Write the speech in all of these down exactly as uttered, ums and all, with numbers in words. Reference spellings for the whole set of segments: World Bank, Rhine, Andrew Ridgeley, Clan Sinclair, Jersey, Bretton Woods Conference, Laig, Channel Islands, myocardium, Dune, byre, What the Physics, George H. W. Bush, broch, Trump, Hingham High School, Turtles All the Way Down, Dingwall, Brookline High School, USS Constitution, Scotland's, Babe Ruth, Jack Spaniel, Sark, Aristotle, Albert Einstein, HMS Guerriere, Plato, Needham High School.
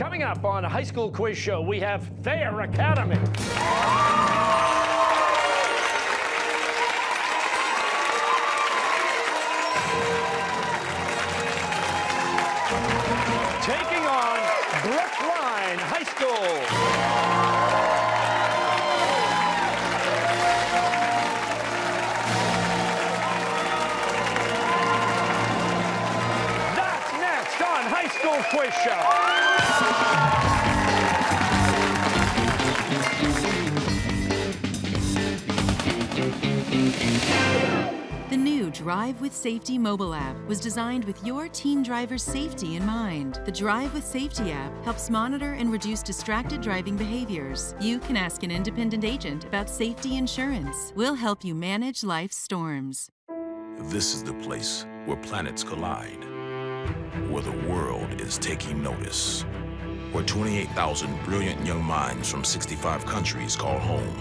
Coming up on High School Quiz Show, we have Thayer Academy. Taking on Brookline High School. That's next on High School Quiz Show. The new Drive with Safety mobile app was designed with your teen driver's safety in mind. The Drive with Safety app helps monitor and reduce distracted driving behaviors. You can ask an independent agent about safety insurance. We'll help you manage life's storms. This is the place where planets collide, where the world is taking notice, where twenty-eight thousand brilliant young minds from sixty-five countries call home.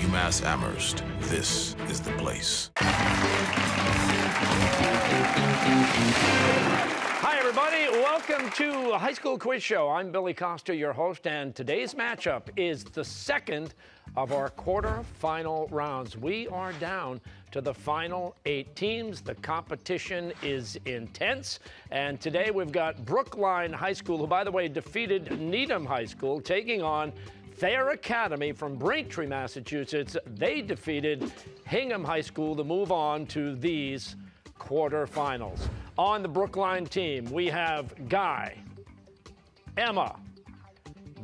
UMass Amherst, this is the place. Hi, everybody. Welcome to High School Quiz Show. I'm Billy Costa, your host, and today's matchup is the second of our quarterfinal rounds. We are down to the final eight teams. The competition is intense, and today we've got Brookline High School, who, by the way, defeated Needham High School, taking on Thayer Academy from Braintree, Massachusetts. They defeated Hingham High School to move on to these quarterfinals. On the Brookline team, we have Guy, Emma,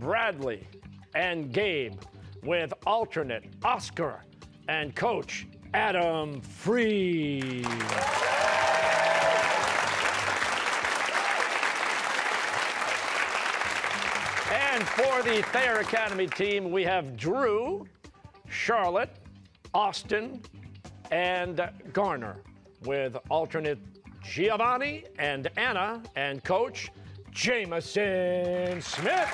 Bradley, and Gabe, with alternate Oscar and coach Adam Free. And for the Thayer Academy team, we have Drew, Charlotte, Austin, and Garner, with alternate Giovanni and Anna and coach Jamison Smith.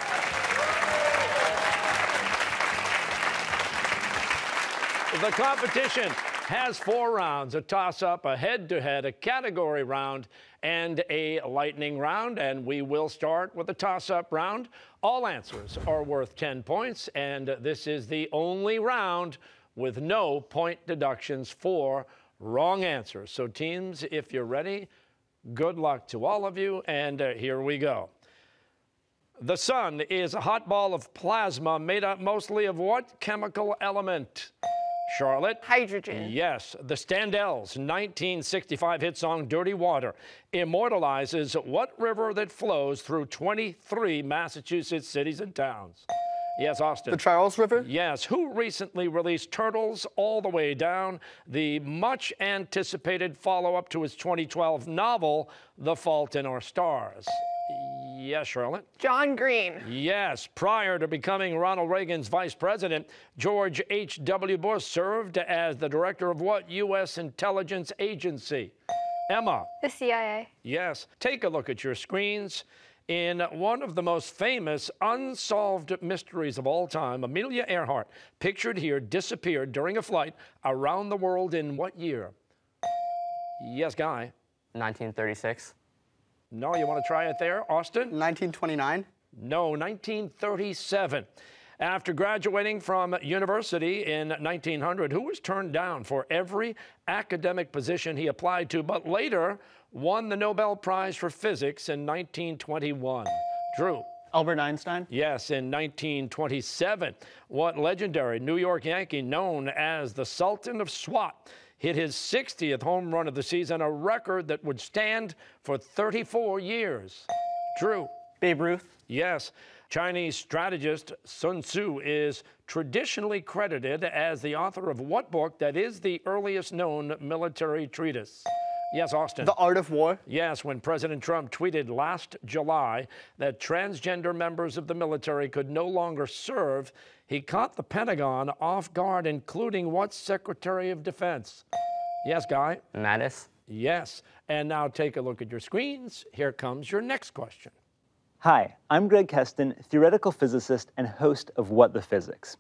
The competition has four rounds, a toss-up, a head-to-head, a category round, and a lightning round, and we will start with a toss-up round. All answers are worth ten points, and this is the only round with no point deductions for wrong answers. So teams, if you're ready, good luck to all of you, and uh, here we go. The sun is a hot ball of plasma made up mostly of what chemical element? Charlotte? Hydrogen. Yes. The Standells' nineteen sixty-five hit song Dirty Water immortalizes what river that flows through twenty-three Massachusetts cities and towns? Yes, Austin. The Charles River? Yes. Who recently released Turtles All the Way Down, the much-anticipated follow-up to his twenty twelve novel, The Fault in Our Stars? Yes, Charlotte. John Green. Yes. Prior to becoming Ronald Reagan's vice president, George H. W. Bush served as the director of what U S intelligence agency? Emma. The C I A. Yes. Take a look at your screens. In one of the most famous unsolved mysteries of all time, Amelia Earhart, pictured here, disappeared during a flight around the world in what year? Yes, Guy. nineteen thirty-six. No, you want to try it there? Austin? nineteen twenty-nine. No, nineteen thirty-seven. After graduating from university in nineteen hundred, who was turned down for every academic position he applied to, but later won the Nobel Prize for Physics in nineteen twenty-one? Drew. Albert Einstein? Yes, in nineteen twenty-seven. What legendary New York Yankee, known as the Sultan of SWAT, hit his sixtieth home run of the season, a record that would stand for thirty-four years? Drew. Babe Ruth. Yes. Chinese strategist Sun Tzu is traditionally credited as the author of what book that is the earliest known military treatise? Yes, Austin. The Art of War? Yes, when President Trump tweeted last July that transgender members of the military could no longer serve, he caught the Pentagon off guard, including what Secretary of Defense? Yes, Guy. Mattis. Yes. And now take a look at your screens. Here comes your next question. Hi, I'm Greg Kestin, theoretical physicist and host of What the Physics.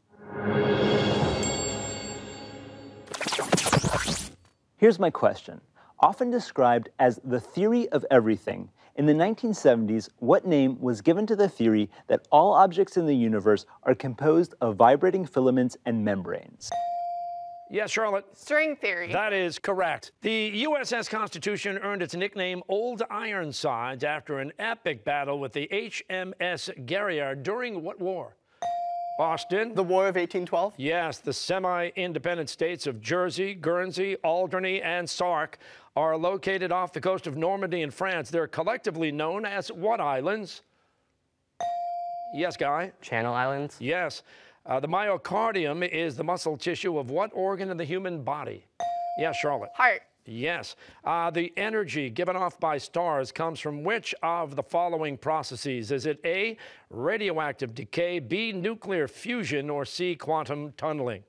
Here's my question. Often described as the theory of everything, In the nineteen seventies, what name was given to the theory that all objects in the universe are composed of vibrating filaments and membranes? Yes, Charlotte. String theory. That is correct. The U S S Constitution earned its nickname Old Ironsides after an epic battle with the H M S Guerriere during what war? Austin. The War of eighteen twelve? Yes, the semi-independent states of Jersey, Guernsey, Alderney, and Sark are located off the coast of Normandy in France. They're collectively known as what islands? Yes, Guy? Channel Islands. Yes. Uh, the myocardium is the muscle tissue of what organ in the human body? Yes, Charlotte. Heart. Yes. Uh, the energy given off by stars comes from which of the following processes? Is it A, radioactive decay, B, nuclear fusion, or C, quantum tunneling?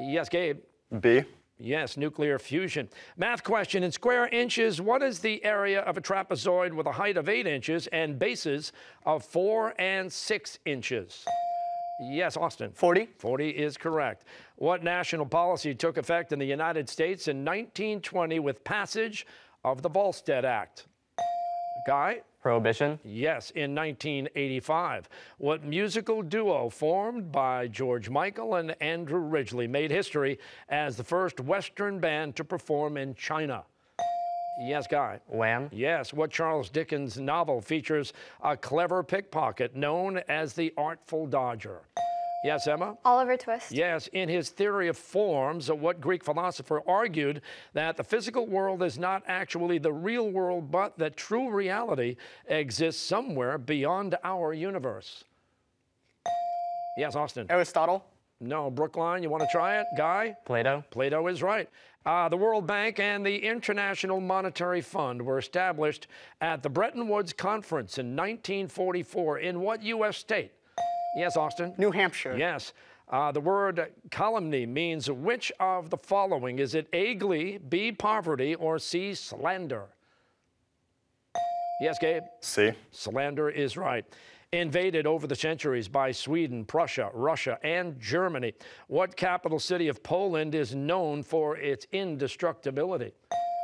Yes, Gabe. B. Yes, nuclear fusion. Math question. In square inches, what is the area of a trapezoid with a height of eight inches and bases of four and six inches? Yes, Austin. forty? forty is correct. What national policy took effect in the United States in nineteen twenty with passage of the Volstead Act? Guy? Prohibition. Yes, in nineteen eighty-five. What musical duo formed by George Michael and Andrew Ridgeley made history as the first Western band to perform in China? Yes, Guy. Wham? Yes. What Charles Dickens novel features a clever pickpocket known as the Artful Dodger? Yes, Emma? Oliver Twist. Yes. In his theory of forms, what Greek philosopher argued that the physical world is not actually the real world, but that true reality exists somewhere beyond our universe? Yes, Austin. Aristotle. No. Brookline, you want to try it? Guy? Plato. Plato is right. Uh, the World Bank and the International Monetary Fund were established at the Bretton Woods Conference in nineteen forty-four. In what U S state? Yes, Austin? New Hampshire. Yes. Uh, the word calumny means which of the following? Is it A, glee, B, poverty, or C, slander? Yes, Gabe? C. Slander is right. Invaded over the centuries by Sweden, Prussia, Russia, and Germany, what capital city of Poland is known for its indestructibility?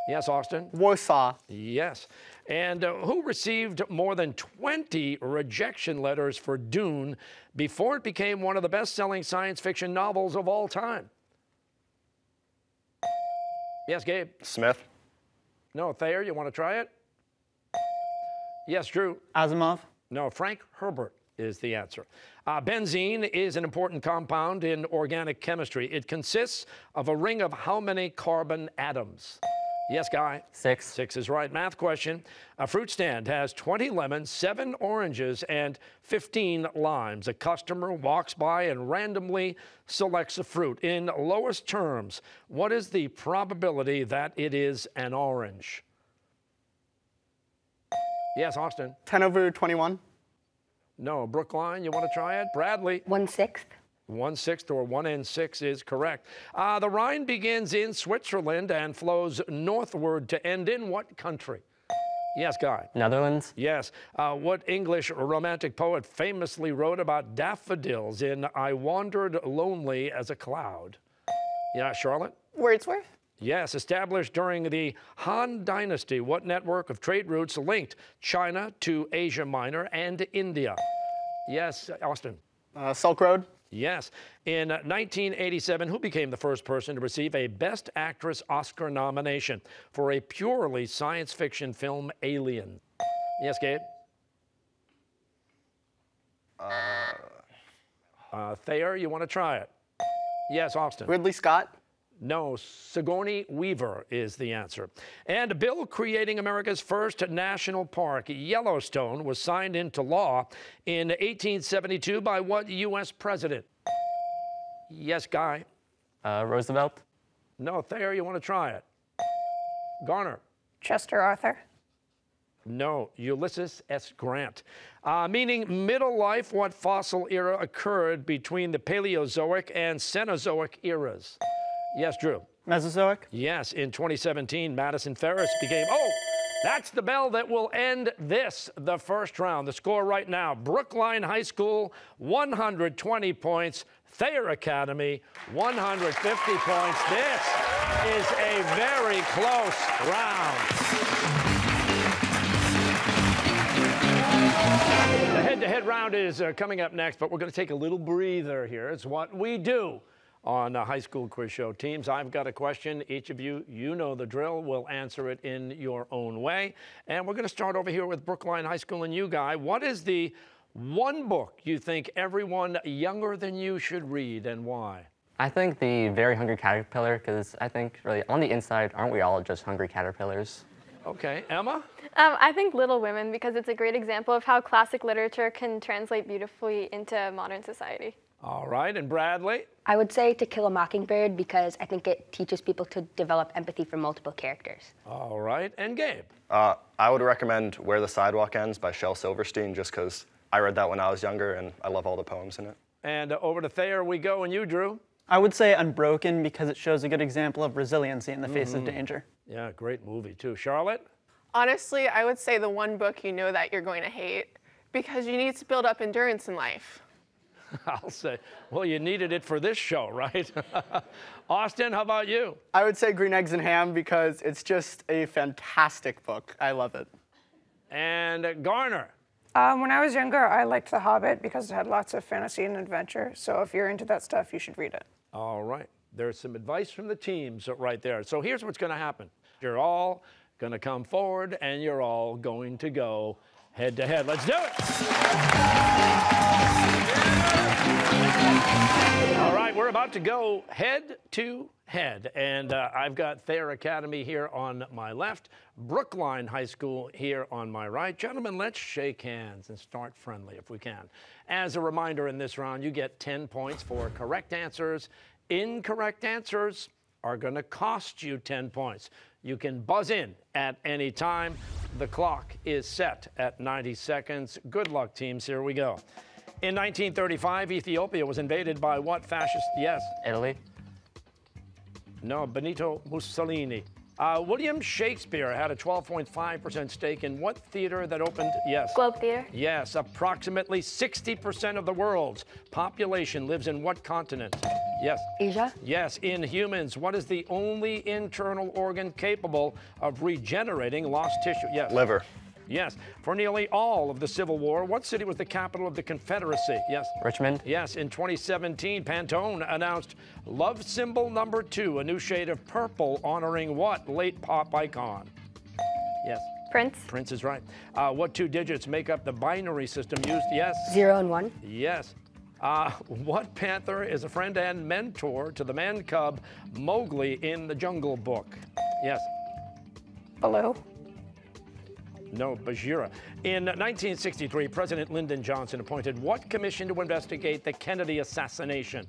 Yes, Austin? Warsaw. Yes. And uh, who received more than twenty rejection letters for Dune before it became one of the best-selling science fiction novels of all time? Yes, Gabe? Smith. No, Thayer, you want to try it? Yes, Drew? Asimov. No, Frank Herbert is the answer. Uh, benzene is an important compound in organic chemistry. It consists of a ring of how many carbon atoms? Yes, Guy? Six. Six is right. Math question. A fruit stand has twenty lemons, seven oranges, and fifteen limes. A customer walks by and randomly selects a fruit. In lowest terms, what is the probability that it is an orange? Yes, Austin. ten over twenty-one. No. Brookline, you want to try it? Bradley. one sixth. one sixth or one and six is correct. Uh, the Rhine begins in Switzerland and flows northward to end in what country? Yes, Guy. Netherlands. Yes. Uh, what English romantic poet famously wrote about daffodils in I Wandered Lonely as a Cloud? Yeah, Charlotte? Wordsworth. Yes, established during the Han Dynasty, what network of trade routes linked China to Asia Minor and India? Yes, Austin. Uh, Silk Road. Yes. In nineteen eighty-seven, who became the first person to receive a Best Actress Oscar nomination for a purely science fiction film, Alien? Yes, Gabe? Uh, uh, Thayer, you want to try it? Yes, Austin. Ridley Scott. No, Sigourney Weaver is the answer. And a bill creating America's first national park, Yellowstone, was signed into law in eighteen seventy-two by what U S president? Yes, Guy? Uh, Roosevelt. No, Thayer, you want to try it? Garner. Chester Arthur. No, Ulysses S. Grant. Uh, meaning middle life, what fossil era occurred between the Paleozoic and Cenozoic eras? Yes, Drew. Mesozoic? Yes. In twenty seventeen, Madison Ferris became... Oh, that's the bell that will end this, the first round. The score right now, Brookline High School, one hundred twenty points. Thayer Academy, one hundred fifty points. This is a very close round. The head-to-head round is uh, coming up next, but we're going to take a little breather here. It's what we do on the High School Quiz Show teams. I've got a question. Each of you, you know the drill, will answer it in your own way. And we're going to start over here with Brookline High School and you, Guy. What is the one book you think everyone younger than you should read, and why? I think The Very Hungry Caterpillar, because I think, really, on the inside, aren't we all just hungry caterpillars? Okay, Emma? Um, I think Little Women, because it's a great example of how classic literature can translate beautifully into modern society. All right, and Bradley? I would say To Kill a Mockingbird, because I think it teaches people to develop empathy for multiple characters. All right, and Gabe? Uh, I would recommend Where the Sidewalk Ends by Shel Silverstein, just because I read that when I was younger, and I love all the poems in it. And uh, over to Thayer we go, and you, Drew? I would say Unbroken, because it shows a good example of resiliency in the face mm-hmm. of danger. Yeah, great movie, too. Charlotte? Honestly, I would say the one book you know that you're going to hate, because you need to build up endurance in life. I'll say, well, you needed it for this show, right? Austin, how about you? I would say Green Eggs and Ham, because it's just a fantastic book. I love it. And uh, Garner? Um, when I was younger, I liked The Hobbit because it had lots of fantasy and adventure. So if you're into that stuff, you should read it. All right. There's some advice from the teams right there. So here's what's going to happen. You're all going to come forward, and you're all going to go head to head. Let's do it. All right. We're about to go head to head. And uh, I've got Thayer Academy here on my left, Brookline High School here on my right. Gentlemen, let's shake hands and start friendly if we can. As a reminder, in this round, you get ten points for correct answers. Incorrect answers are going to cost you ten points. You can buzz in at any time. The clock is set at ninety seconds. Good luck, teams. Here we go. In nineteen thirty-five, Ethiopia was invaded by what fascist? Yes. Italy? No, Benito Mussolini. Uh, William Shakespeare had a twelve point five percent stake in what theater that opened? Yes. Globe Theater? Yes. Approximately sixty percent of the world's population lives in what continent? Yes. Asia? Yes. In humans, what is the only internal organ capable of regenerating lost tissue? Yes. Liver. Yes. For nearly all of the Civil War, what city was the capital of the Confederacy? Yes. Richmond. Yes. In twenty seventeen, Pantone announced Love Symbol Number Two, a new shade of purple honoring what late pop icon? Yes. Prince. Prince is right. Uh, what two digits make up the binary system used? Yes. Zero and one. Yes. Uh, what panther is a friend and mentor to the man cub Mowgli in The Jungle Book? Yes. Baloo. No, Bajira. In nineteen sixty-three, President Lyndon Johnson appointed what commission to investigate the Kennedy assassination?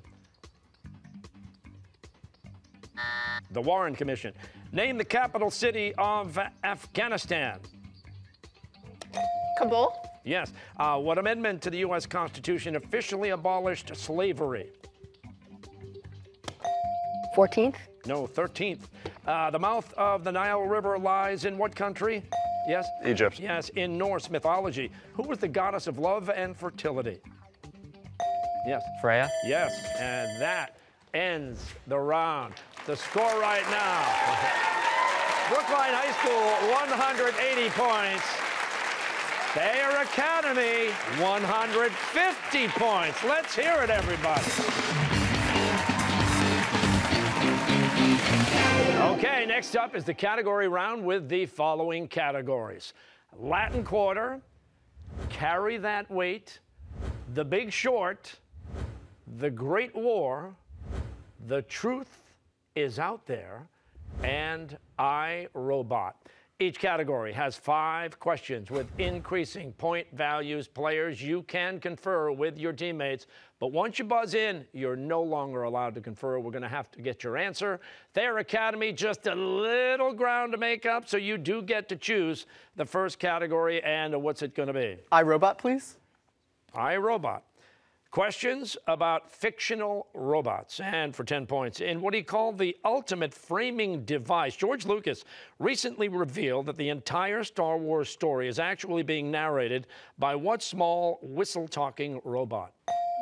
The Warren Commission. Name the capital city of Afghanistan. Kabul? Yes. Uh, what amendment to the U S Constitution officially abolished slavery? fourteenth? No, thirteenth. Uh, the mouth of the Nile River lies in what country? Yes? Egypt. Yes. In Norse mythology, who was the goddess of love and fertility? Yes. Freya? Yes. And that ends the round. The score right now. Brookline High School, one hundred eighty points. Thayer Academy, one hundred fifty points. Let's hear it, everybody. Okay, next up is the category round with the following categories. Latin Quarter, Carry That Weight, The Big Short, The Great War, The Truth Is Out There, and I, Robot. Each category has five questions with increasing point values. Players, you can confer with your teammates, but once you buzz in, you're no longer allowed to confer. We're going to have to get your answer. Thayer Academy, just a little ground to make up, so you do get to choose the first category, and what's it going to be? I, Robot, please. I, Robot. Questions about fictional robots, and for ten points, in what he called the ultimate framing device, George Lucas recently revealed that the entire Star Wars story is actually being narrated by what small whistle-talking robot?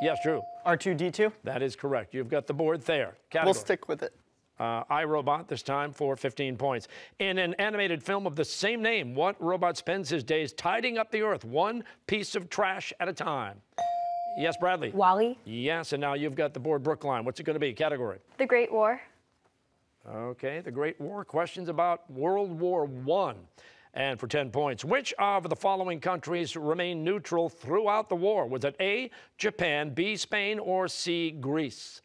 Yes, Drew. R two D two? That is correct. You've got the board there. Category. We'll stick with it. Uh, I, Robot, this time for fifteen points. In an animated film of the same name, what robot spends his days tidying up the earth one piece of trash at a time? Yes, Bradley? Wall-E. Yes, and now you've got the board, Brookline. What's it going to be? Category? The Great War. Okay, the Great War. Questions about World War One. And for ten points, which of the following countries remained neutral throughout the war? Was it A, Japan, B, Spain, or C, Greece?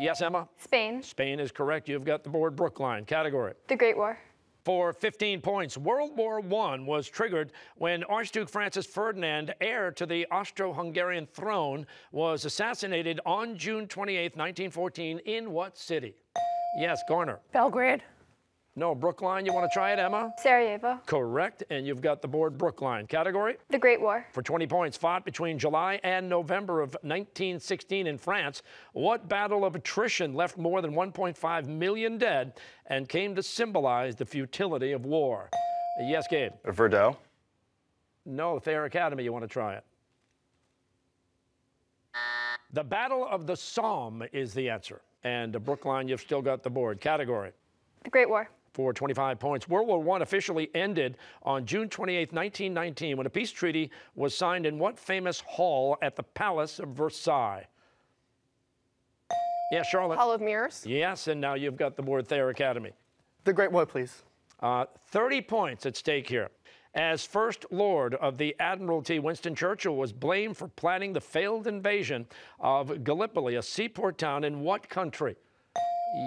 Yes, Emma? Spain. Spain is correct. You've got the board, Brookline. Category? The Great War. For fifteen points, World War One was triggered when Archduke Francis Ferdinand, heir to the Austro-Hungarian throne, was assassinated on June twenty-eighth, nineteen fourteen, in what city? Yes, Garner. Belgrade. No, Brookline, you want to try it, Emma? Sarajevo. Correct, and you've got the board, Brookline. Category? The Great War. For twenty points, fought between July and November of nineteen sixteen in France, what battle of attrition left more than one point five million dead and came to symbolize the futility of war? Yes, Gabe? Verdun. No, Thayer Academy, you want to try it? The Battle of the Somme is the answer. And uh, Brookline, you've still got the board. Category? The Great War. For twenty-five points, World War One officially ended on June twenty-eighth, nineteen nineteen, when a peace treaty was signed in what famous hall at the Palace of Versailles? Yes, Charlotte. Hall of Mirrors. Yes, and now you've got the board, Thayer Academy. The Great War, please. Uh, thirty points at stake here. As First Lord of the Admiralty, Winston Churchill was blamed for planning the failed invasion of Gallipoli, a seaport town in what country?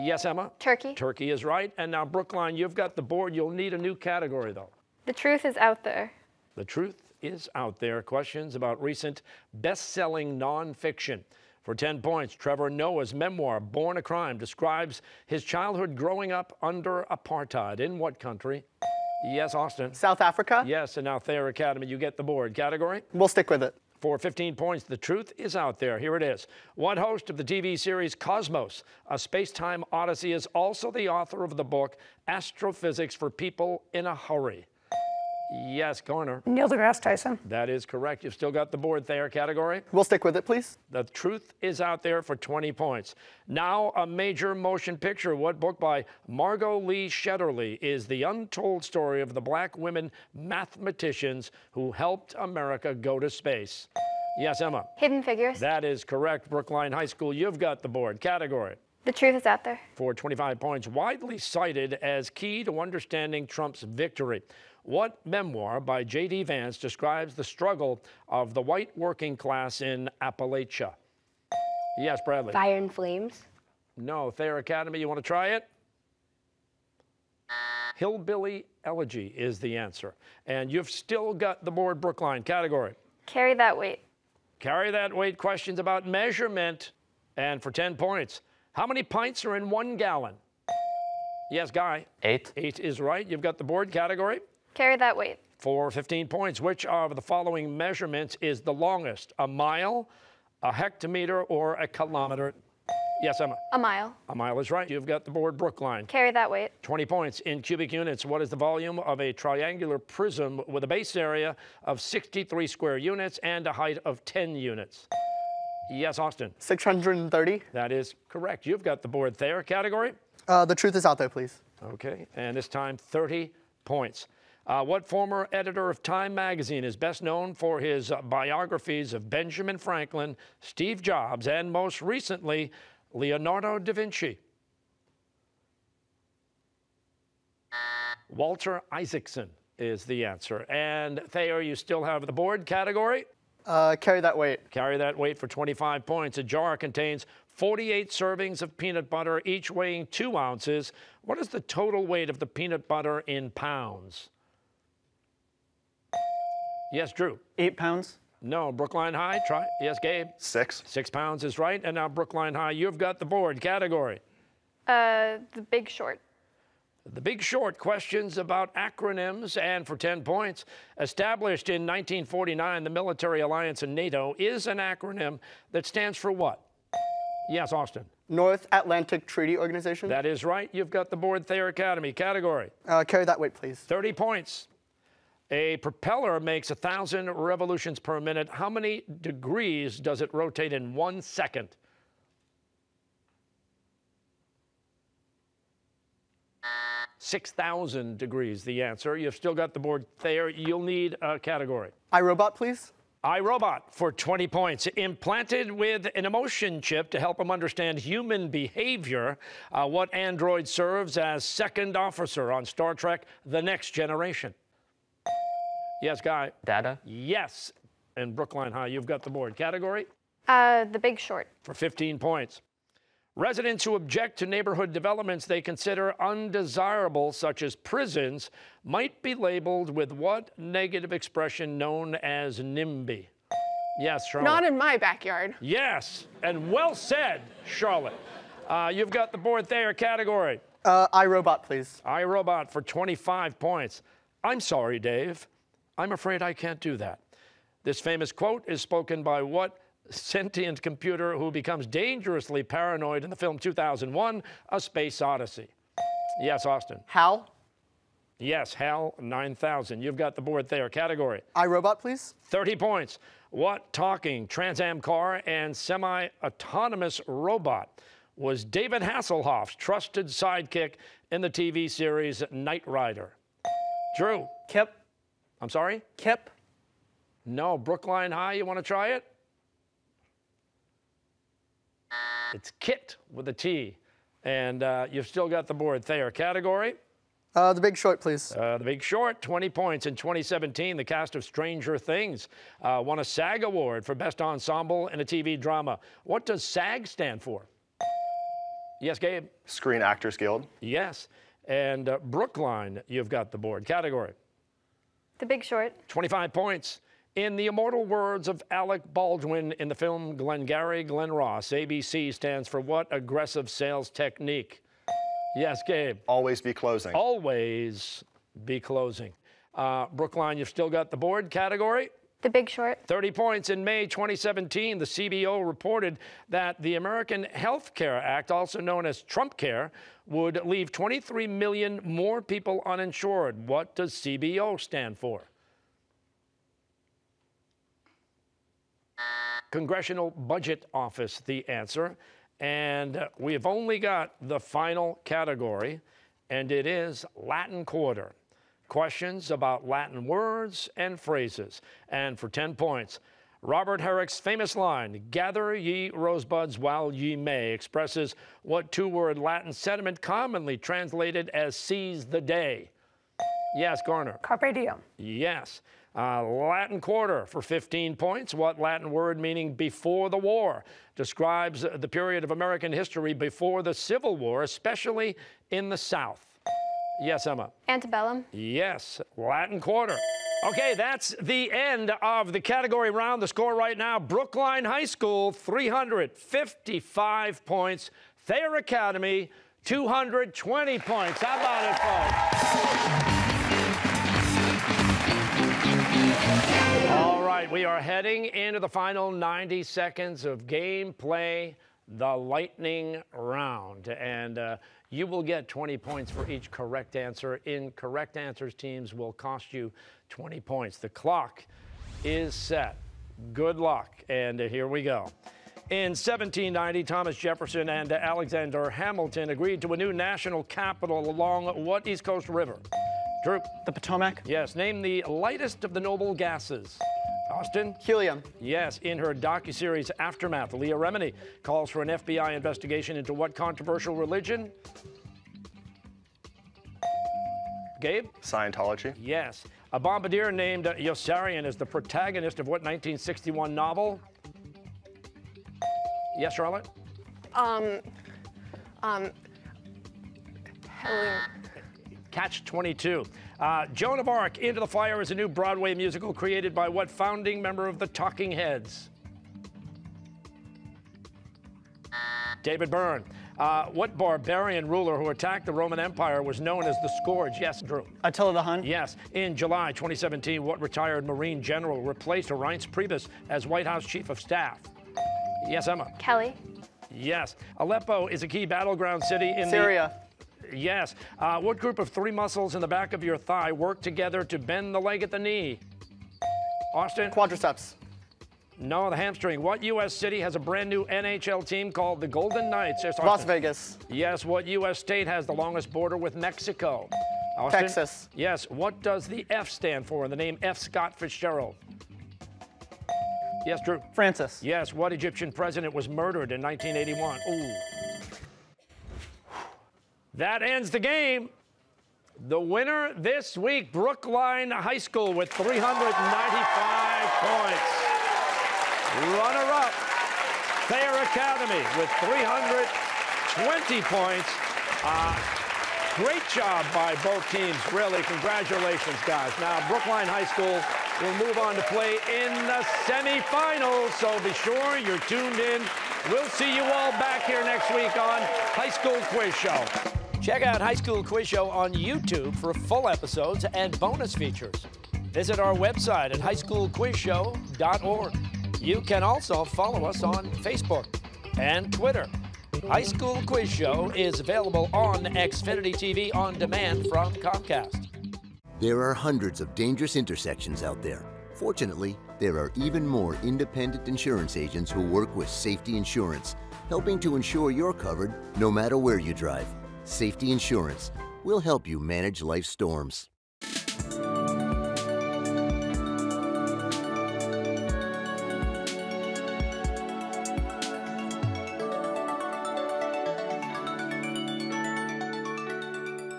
Yes, Emma? Turkey. Turkey is right. And now, Brookline, you've got the board. You'll need a new category, though. The truth is out there. The truth is out there. Questions about recent best-selling nonfiction. For ten points, Trevor Noah's memoir, Born a Crime, describes his childhood growing up under apartheid. In what country? Yes, Austin. South Africa. Yes, and now, Thayer Academy, you get the board. Category? We'll stick with it. For fifteen points, the truth is out there. Here it is. What host of the T V series Cosmos, A Space-Time Odyssey, is also the author of the book Astrophysics for People in a Hurry? Yes, Garner. Neil deGrasse Tyson. That is correct. You've still got the board, Thayer. Category? We'll stick with it, please. The truth is out there for twenty points. Now, a major motion picture. What book by Margot Lee Shetterly is the untold story of the black women mathematicians who helped America go to space? Yes, Emma. Hidden Figures. That is correct. Brookline High School, you've got the board. Category? The truth is out there. For twenty-five points, widely cited as key to understanding Trump's victory. What memoir by J D. Vance describes the struggle of the white working class in Appalachia? Yes, Bradley. Fire and Flames. No, Thayer Academy, you want to try it? Hillbilly Elegy is the answer. And you've still got the board, Brookline. Category? Carry That Weight. Carry That Weight. Questions about measurement. And for ten points, how many pints are in one gallon? Yes, Guy. Eight. Eight is right. You've got the board. Category? Carry That Weight. For fifteen points, which of the following measurements is the longest? A mile, a hectometer, or a kilometer? Yes, Emma? A mile. A mile is right. You've got the board, Brookline. Carry That Weight. twenty points. In cubic units, what is the volume of a triangular prism with a base area of sixty-three square units and a height of ten units? Yes, Austin. six hundred thirty. That is correct. You've got the board, Thayer. Category? Uh, the truth is out there, please. Okay. And this time, thirty points. Uh, what former editor of Time magazine is best known for his uh, biographies of Benjamin Franklin, Steve Jobs, and most recently, Leonardo da Vinci? Walter Isaacson is the answer. And Thayer, you still have the board. Category? Uh, carry That Weight. Carry That Weight for twenty-five points. A jar contains forty-eight servings of peanut butter, each weighing two ounces. What is the total weight of the peanut butter in pounds? Yes, Drew. Eight pounds. No, Brookline High, try. Yes, Gabe. Six. Six pounds is right. And now, Brookline High, you've got the board. Category? Uh, The Big Short. The Big Short. Questions about acronyms. And for ten points, established in nineteen forty-nine, the military alliance in NATO is an acronym that stands for what? Yes, Austin. North Atlantic Treaty Organization. That is right. You've got the board, Thayer Academy. Category? Uh, carry That Weight, please. thirty points. A propeller makes one thousand revolutions per minute. How many degrees does it rotate in one second? six thousand degrees, the answer. You've still got the board there. You'll need a category. iRobot, please. iRobot for twenty points. Implanted with an emotion chip to help him understand human behavior, uh, what android serves as second officer on Star Trek The Next Generation? Yes, Guy. Data. Yes. And Brookline High, you've got the board. Category? Uh, the Big Short. For fifteen points. Residents who object to neighborhood developments they consider undesirable, such as prisons, might be labeled with what negative expression known as NIMBY? Yes, Charlotte. Not in my backyard. Yes, and well said, Charlotte. Uh, you've got the board there. Category? Uh, iRobot, please. iRobot for twenty-five points. I'm sorry, Dave. I'm afraid I can't do that. This famous quote is spoken by what sentient computer who becomes dangerously paranoid in the film two thousand one, A Space Odyssey? Yes, Austin. HAL. Yes, HAL nine thousand. You've got the board there. Category? iRobot, please. thirty points. What talking Trans Am car and semi-autonomous robot was David Hasselhoff's trusted sidekick in the T V series Knight Rider? Drew. Kip. I'm sorry? Kip. No. Brookline High, you want to try it? It's Kit with a T. And uh, you've still got the board there. Category? Uh, the Big Short, please. Uh, the Big Short, twenty points. In twenty seventeen, the cast of Stranger Things uh, won a SAG Award for Best Ensemble in a T V Drama. What does SAG stand for? Yes, Gabe? Screen Actors Guild. Yes. And uh, Brookline, you've got the board. Category? The Big Short. twenty-five points. In the immortal words of Alec Baldwin in the film Glengarry Glen Ross, A B C stands for what aggressive sales technique? Yes, Gabe. Always be closing. Always be closing. Uh, Brookline, you've still got the board. Category? The Big Short. thirty points. In May twenty seventeen, the C B O reported that the American Health Care Act, also known as Trump Care, would leave twenty-three million more people uninsured. What does C B O stand for? Congressional Budget Office, the answer. And we've only got the final category, and it is Latin Quarter. Questions about Latin words and phrases. And for ten points, Robert Herrick's famous line, "Gather ye rosebuds while ye may," expresses what two-word Latin sentiment commonly translated as seize the day? Yes, Garner. Carpe diem. Yes. Uh, Latin Quarter for fifteen points. What Latin word meaning before the war describes the period of American history before the Civil War, especially in the South? Yes, Emma. Antebellum. Yes, Latin Quarter. Okay, that's the end of the category round. The score right now, Brookline High School, three hundred fifty-five points. Thayer Academy, two hundred twenty points. How about it, folks? All right, we are heading into the final ninety seconds of gameplay, the lightning round. And uh, you will get twenty points for each correct answer. Incorrect answers, teams, will cost you twenty points. The clock is set. Good luck. And uh, here we go. In seventeen ninety, Thomas Jefferson and uh, Alexander Hamilton agreed to a new national capital along what East Coast River? Drew. The Potomac. Yes. Name the lightest of the noble gases. Austin. Helium. Yes. In her docuseries Aftermath, Leah Remini calls for an F B I investigation into what controversial religion? Gabe? Scientology. Yes. A bombardier named Yossarian is the protagonist of what nineteen sixty-one novel? Yes, Charlotte? Um... Um... Helium. Catch twenty-two. Uh, Joan of Arc, Into the Fire, is a new Broadway musical created by what founding member of the Talking Heads? David Byrne. Uh, what barbarian ruler who attacked the Roman Empire was known as the Scourge? Yes, Drew. Attila the Hun. Yes. In July twenty seventeen, what retired Marine general replaced Reince Priebus as White House Chief of Staff? Yes, Emma. Kelly. Yes. Aleppo is a key battleground city in Syria. The Yes. Uh, what group of three muscles in the back of your thigh work together to bend the leg at the knee? Austin? Quadriceps. No, the hamstring. What U S city has a brand new N H L team called the Golden Knights? There's Las Vegas. Yes. What U S state has the longest border with Mexico? Austin? Texas. Yes. What does the F stand for in the name F. Scott Fitzgerald? Yes, Drew. Francis. Yes. What Egyptian president was murdered in nineteen eighty-one? Ooh. That ends the game. The winner this week, Brookline High School with three hundred ninety-five points. Runner-up, Thayer Academy with three hundred twenty points. Uh, great job by both teams, really. Congratulations, guys. Now, Brookline High School will move on to play in the semifinals, so be sure you're tuned in. We'll see you all back here next week on High School Quiz Show. Check out High School Quiz Show on YouTube for full episodes and bonus features. Visit our website at high school quiz show dot org. You can also follow us on Facebook and Twitter. High School Quiz Show is available on Xfinity T V on demand from Comcast. There are hundreds of dangerous intersections out there. Fortunately, there are even more independent insurance agents who work with Safety Insurance, helping to ensure you're covered no matter where you drive. Safety Insurance will help you manage life's storms.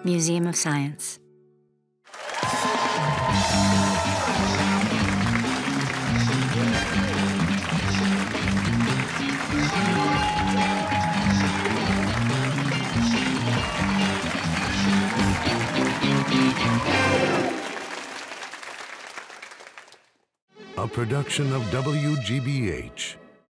Museum of Science. A production of W G B H.